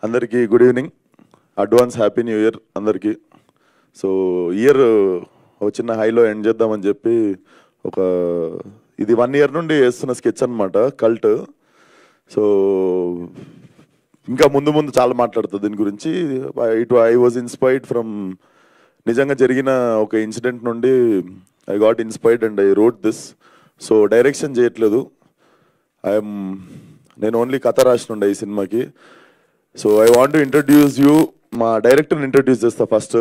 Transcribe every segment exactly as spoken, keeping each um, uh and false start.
Andariki, good evening. Advance Happy New Year, Andariki. So, year, ochina high-lo end cheddamani cheppi oka idi one year nundi chestunna sketch annamata cult. So, inka mundu mundu chaala maatladutadu deen gurinchi. I was inspired from nijanga jarigina oka incident nundi. I got inspired and I wrote this. So, direction cheyaledu. I am నేను only కథ రాసినుండే ఈ సినిమాకి. So I want to introduce you, మా డైరెక్టర్ని introduce చేస్తా first.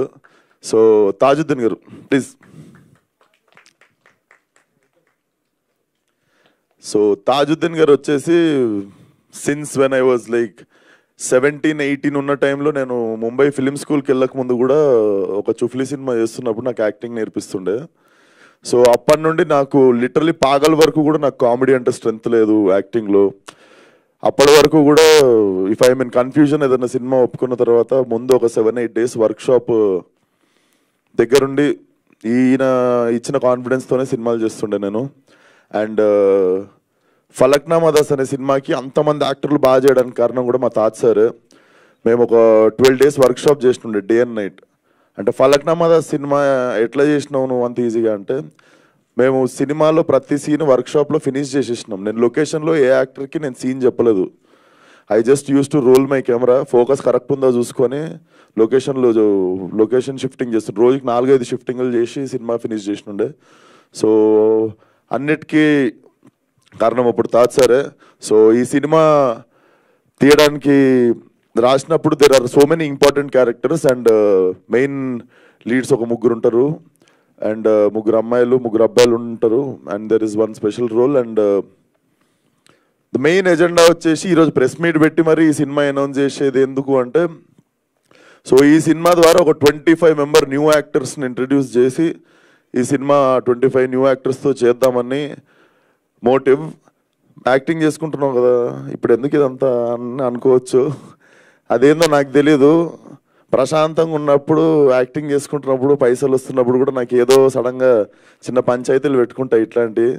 So Tajuddin గారు please. So Tajuddin garu వచ్చేసి since when I was like seventeen eighteen ఉన్న టైంలో నేను ముంబై ఫిలిం స్కూల్కి వెళ్ళక ముందు కూడా ఒక చుఫ్లీ సినిమా చేస్తున్నప్పుడు నాకు యాక్టింగ్ నేర్పిస్తుండే. సో అప్పటి నుండి నాకు లిటరలీ పాగల వరకు కూడా నాకు కామెడీ అంటే స్ట్రెంత్ లేదు యాక్టింగ్లో. అప్పటి వరకు కూడా ఇఫ్ ఐ మీన్ కన్ఫ్యూజన్ ఏదైనా సినిమా ఒప్పుకున్న తర్వాత ముందు ఒక సెవెన్ ఎయిట్ డేస్ వర్క్షాప్ దగ్గరుండి ఈయన ఇచ్చిన కాన్ఫిడెన్స్తోనే సినిమాలు చేస్తుండే నేను. అండ్ ఫలక్నామా దాస్ అనే సినిమాకి అంతమంది యాక్టర్లు బాగా చేయడానికి కారణం కూడా మా తాజ్ సార్. మేము ఒక ట్వెల్వ్ డేస్ వర్క్షాప్ చేస్తుండే డే అండ్ నైట్. అంటే ఫలక్నామా దాస్ సినిమా ఎట్లా చేసినావు నువ్వు అంత ఈజీగా అంటే, మేము సినిమాలో ప్రతి సీన్ వర్క్షాప్లో ఫినిష్ చేసేసినాం. నేను లొకేషన్లో ఏ యాక్టర్కి నేను సీన్ చెప్పలేదు. I just use to roll my camera, focus correct ఉందో చూసుకొని లొకేషన్లో లొకేషన్ షిఫ్టింగ్ చేస్తుండే. రోజుకి నాలుగైదు షిఫ్టింగ్లు చేసి సినిమా ఫినిష్ చేసినుండే. సో అన్నిటికీ కారణం అప్పుడు తాజ్ సారే. సో ఈ సినిమా తీయడానికి రాసినప్పుడు there are so many important characters and main leads ఒక ముగ్గురు ఉంటారు అండ్ ముగ్గురు అమ్మాయిలు ముగ్గురు అబ్బాయిలు ఉంటారు and there is one special role. And the main agenda వచ్చేసి ఈరోజు ప్రెస్ మీట్ పెట్టి మరి ఈ సినిమా అనౌన్స్ చేసేది ఎందుకు అంటే, సో ఈ సినిమా ద్వారా ఒక ట్వంటీ ఫైవ్ మెంబర్ న్యూ యాక్టర్స్ని ఇంట్రడ్యూస్ చేసి ఈ సినిమా ట్వంటీ ఫైవ్ న్యూ యాక్టర్స్తో చేద్దామని మోటివ్. యాక్టింగ్ చేసుకుంటున్నాం కదా ఇప్పుడు ఎందుకు ఇదంతా అని అనుకోవచ్చు, అదేందో నాకు తెలీదు. ప్రశాంతంగా ఉన్నప్పుడు యాక్టింగ్ చేసుకుంటున్నప్పుడు పైసలు వస్తున్నప్పుడు కూడా నాకు ఏదో సడన్గా చిన్న పంచాయతీలు పెట్టుకుంటాయి ఇట్లాంటివి.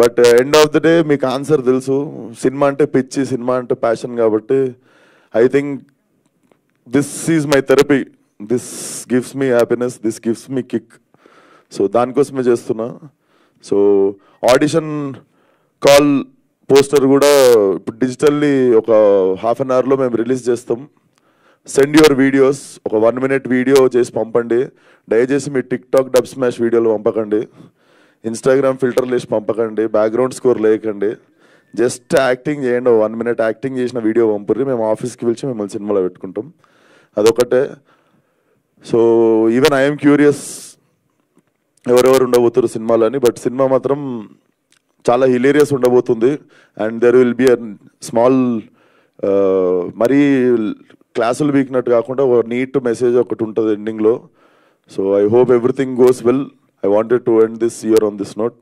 But end of the day మీకు ఆన్సర్ తెలుసు, సినిమా అంటే పిచ్చి, సినిమా అంటే ప్యాషన్. కాబట్టి I think this is my therapy, this gives me happiness, this gives me kick. So దానికోసమే చేస్తున్నా. సో ఆడిషన్ కాల్ పోస్టర్ కూడా ఇప్పుడు డిజిటల్లీ ఒక హాఫ్ అన్ అవర్లో మేము రిలీజ్ చేస్తాం. సెండ్ యువర్ వీడియోస్, ఒక వన్ మినిట్ వీడియో చేసి పంపండి. దయచేసి మీ టిక్ టాక్ డబ్ స్మాష్ వీడియోలు పంపకండి, ఇన్స్టాగ్రామ్ ఫిల్టర్లు వేసి పంపకండి, బ్యాక్గ్రౌండ్ స్కోర్ లేకండి. జస్ట్ యాక్టింగ్ చేయండి, వన్ మినిట్ యాక్టింగ్ చేసిన వీడియో పంపుర్రి, మేము ఆఫీస్కి పిలిచి మిమ్మల్ని సినిమాలో పెట్టుకుంటాం. అదొకటే. సో ఈవెన్ ఐఎమ్ క్యూరియస్ ఎవరెవరు ఉండబోతున్నారు సినిమాలో అని, బట్ సినిమా మాత్రం చాలా హిలేరియస్ ఉండబోతుంది. And there will be a small, మరీ క్లాసులు వీక్నట్టు కాకుండా ఒక నీట్ మెసేజ్ ఒకటి ఉంటుంది ఎండింగ్లో. So I hope everything goes well. I wanted to end this year on this note.